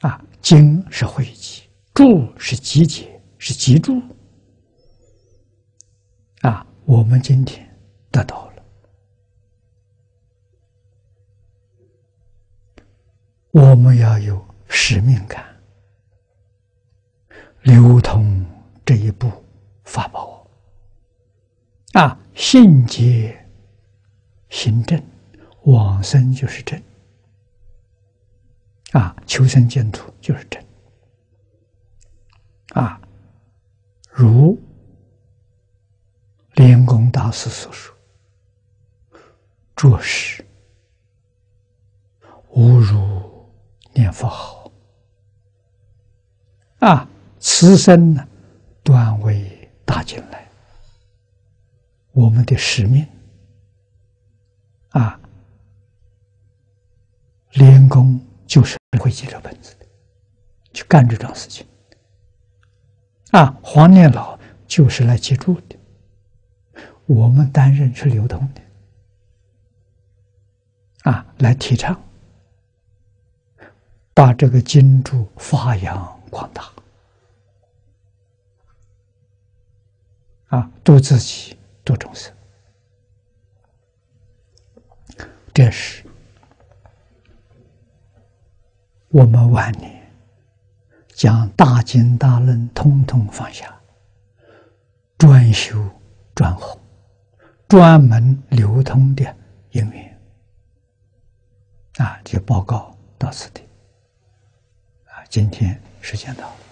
啊，经是汇集，注是集结，是集注。啊，我们今天得到了，我们要有使命感，流通这一部法宝。啊，信解行正，往生就是正。 啊，求生净土就是真。啊，如莲公大师所说：“着实无如念佛好。”啊，此生呢，端为大进来。我们的使命啊，莲公就是 会记这本子的，去干这桩事情。啊，黄念老就是来记住的，我们担任是流通的，啊，来提倡，把这个经注发扬光大，啊，度自己，度众生，这是 我们晚年将大经大论统统放下，专修专弘，专门流通的因缘啊，就报告到此地啊。今天时间到了。